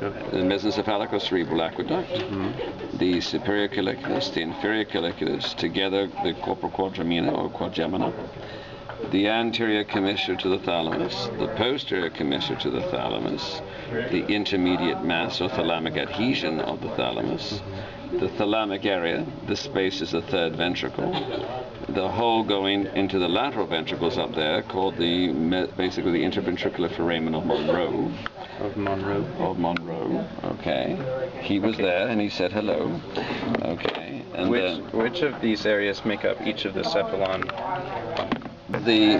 The mesencephalic cerebral aqueduct, the superior colliculus, the inferior colliculus, together the corpora quadrigemina or quadrigemina, the anterior commissure to the thalamus, the posterior commissure to the thalamus, the intermediate mass or thalamic adhesion of the thalamus, the thalamic area, this space is the third ventricle, the hole going into the lateral ventricles up there called basically the interventricular foramen of Monroe. Okay. He was there and he said hello. Okay. And which of these areas make up each of the cephalon? The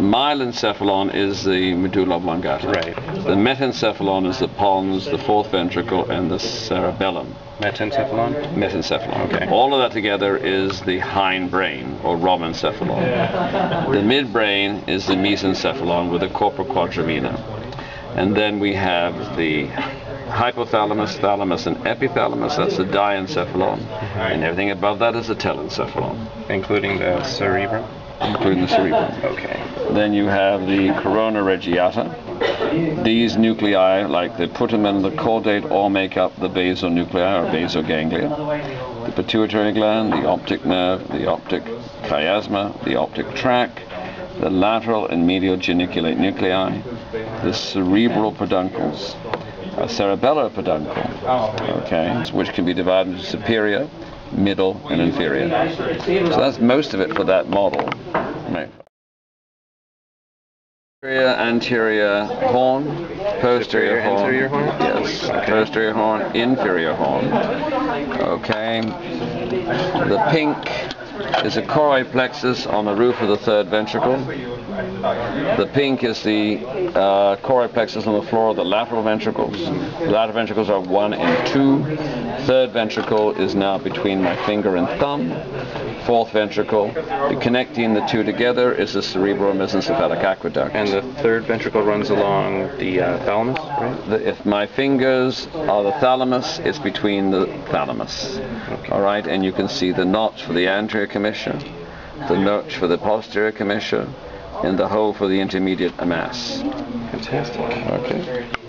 myelencephalon is the medulla oblongata. Right. The metencephalon is the pons, the fourth ventricle, and the cerebellum. Metencephalon? Metencephalon. Okay. All of that together is the hindbrain, or rhombencephalon. The midbrain is the mesencephalon with the corpora quadrigemina. And then we have the hypothalamus, thalamus, and epithalamus. That's the diencephalon. And everything above that is the telencephalon. Including the cerebrum? Including the cerebrum. Okay. Then you have the corona radiata. These nuclei, like the putamen and the caudate, all make up the basal nuclei, or basal ganglia. The pituitary gland, the optic nerve, the optic chiasma, the optic tract, the lateral and medial geniculate nuclei, the cerebral peduncles, a cerebellar peduncle, which can be divided into superior, middle, and inferior. So that's most of it for that model. Right. Anterior horn, posterior horn, anterior horn? Yes, okay. Posterior horn, inferior horn. Okay, the pink is a choroid plexus on the roof of the third ventricle. The pink is the choroid plexus on the floor of the lateral ventricles. The lateral ventricles are 1 and 2. Third ventricle is now between my finger and thumb. Fourth ventricle, connecting the two together, is the cerebral mesencephalic aqueduct. And the third ventricle runs along the thalamus, right? If my fingers are the thalamus, it's between the thalamus. Okay. All right, and you can see the notch for the anterior commissure, the notch for the posterior commissure, and the hole for the intermediate mass. Fantastic. Okay.